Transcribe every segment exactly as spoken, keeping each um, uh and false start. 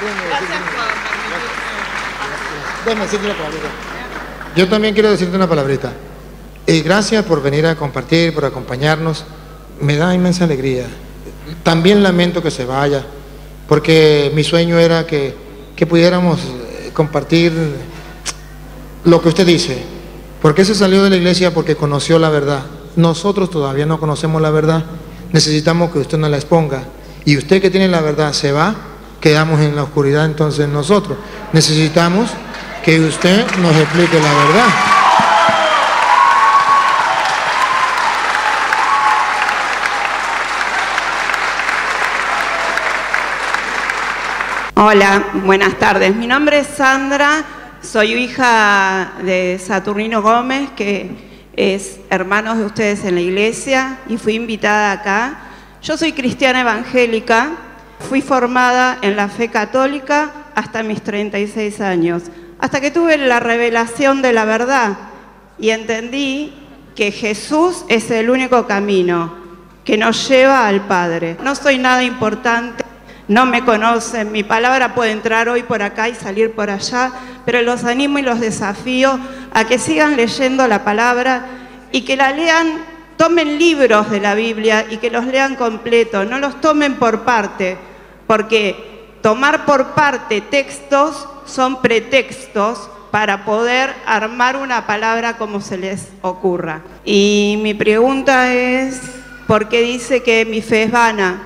Gracias por déjame decirte una palabrita. Yo también quiero decirte una palabrita. Eh, gracias por venir a compartir, por acompañarnos. Me da inmensa alegría. También lamento que se vaya, porque mi sueño era que, que pudiéramos compartir lo que usted dice. Porque se salió de la iglesia porque conoció la verdad. Nosotros todavía no conocemos la verdad. Necesitamos que usted nos la exponga. Y usted que tiene la verdad se va, quedamos en la oscuridad. Entonces nosotros necesitamos que usted nos explique la verdad. Hola, buenas tardes. Mi nombre es Sandra, soy hija de Saturnino Gómez, que es hermano de ustedes en la iglesia, y fui invitada acá. Yo soy cristiana evangélica, fui formada en la fe católica hasta mis treinta y seis años, hasta que tuve la revelación de la verdad y entendí que Jesús es el único camino que nos lleva al Padre. No soy nada importante, no me conocen, mi palabra puede entrar hoy por acá y salir por allá, pero los animo y los desafío a que sigan leyendo la palabra y que la lean. Tomen libros de la Biblia y que los lean completo, no los tomen por parte, porque tomar por parte textos son pretextos para poder armar una palabra como se les ocurra. Y mi pregunta es, ¿por qué dice que mi fe es vana?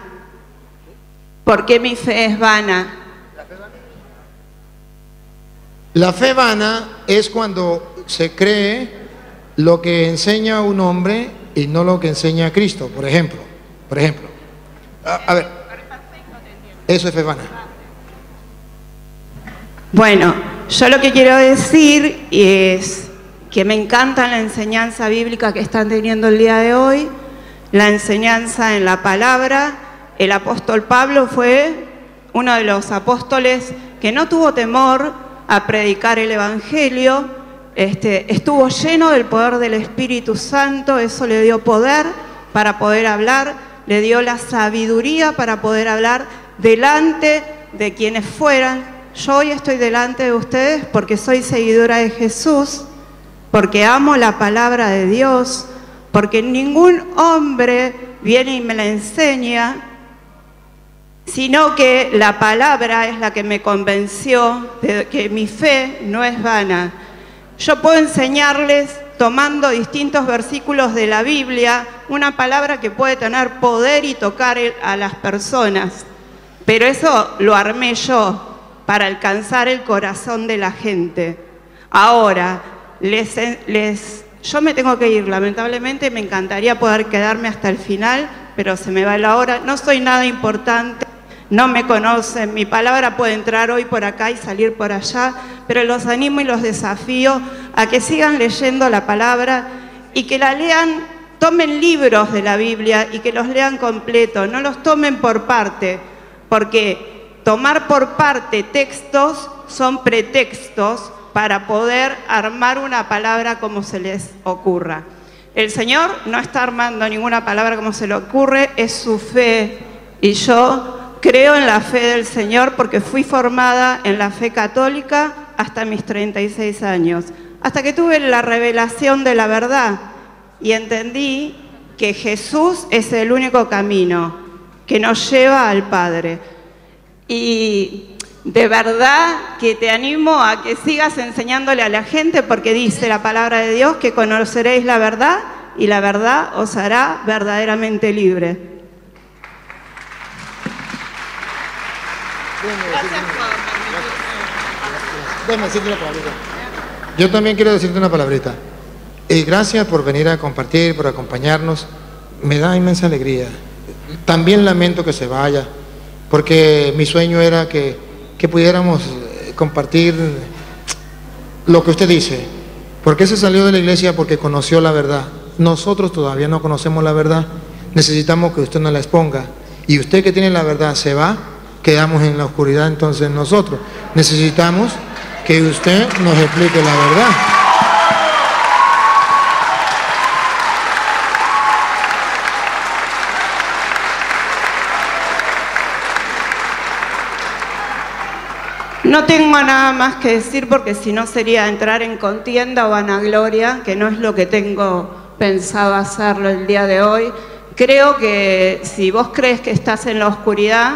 ¿Por qué mi fe es vana? La fe vana es cuando se cree lo que enseña un hombre y no lo que enseña a Cristo, por ejemplo. Por ejemplo. A, a ver. Eso es fe vana. Bueno, yo lo que quiero decir es que me encanta la enseñanza bíblica que están teniendo el día de hoy, la enseñanza en la palabra. El apóstol Pablo fue uno de los apóstoles que no tuvo temor a predicar el evangelio. Este, estuvo lleno del poder del Espíritu Santo, eso le dio poder para poder hablar, le dio la sabiduría para poder hablar delante de quienes fueran. Yo hoy estoy delante de ustedes porque soy seguidora de Jesús, porque amo la palabra de Dios, porque ningún hombre viene y me la enseña, sino que la palabra es la que me convenció de que mi fe no es vana. Yo puedo enseñarles tomando distintos versículos de la Biblia, una palabra que puede tener poder y tocar a las personas, pero eso lo armé yo para alcanzar el corazón de la gente. Ahora, les, les, yo me tengo que ir, lamentablemente me encantaría poder quedarme hasta el final, pero se me va la hora, no soy nada importante. No me conocen, mi palabra puede entrar hoy por acá y salir por allá, pero los animo y los desafío a que sigan leyendo la palabra y que la lean, tomen libros de la Biblia y que los lean completo, no los tomen por parte, porque tomar por parte textos son pretextos para poder armar una palabra como se les ocurra. El Señor no está armando ninguna palabra como se le ocurre, es su fe, y yo creo en la fe del Señor porque fui formada en la fe católica hasta mis treinta y seis años, hasta que tuve la revelación de la verdad y entendí que Jesús es el único camino que nos lleva al Padre. Y de verdad que te animo a que sigas enseñándole a la gente, porque dice la palabra de Dios que conoceréis la verdad y la verdad os hará verdaderamente libre. Déjame decirte una palabrita. Yo también quiero decirte una palabrita. Eh, gracias por venir a compartir, por acompañarnos. Me da inmensa alegría. También lamento que se vaya, porque mi sueño era que, que pudiéramos compartir lo que usted dice. Porque se salió de la iglesia porque conoció la verdad. Nosotros todavía no conocemos la verdad. Necesitamos que usted nos la exponga. Y usted que tiene la verdad se va, quedamos en la oscuridad. Entonces nosotros necesitamos que usted nos explique la verdad. No tengo nada más que decir porque si no sería entrar en contienda o vanagloria, que no es lo que tengo pensado hacerlo el día de hoy. Creo que si vos crees que estás en la oscuridad,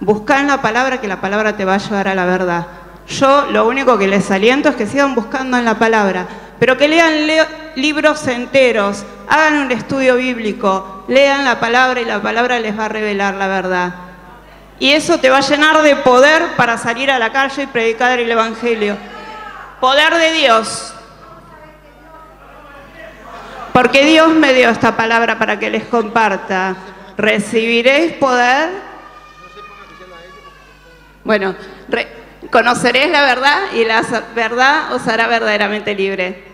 buscá en la palabra, que la palabra te va a llevar a la verdad. Yo lo único que les aliento es que sigan buscando en la palabra, pero que lean le libros enteros, hagan un estudio bíblico, lean la palabra y la palabra les va a revelar la verdad. Y eso te va a llenar de poder para salir a la calle y predicar el Evangelio. Poder de Dios. Porque Dios me dio esta palabra para que les comparta. Recibiréis poder. Bueno, re- conoceréis la verdad y la verdad os hará verdaderamente libre.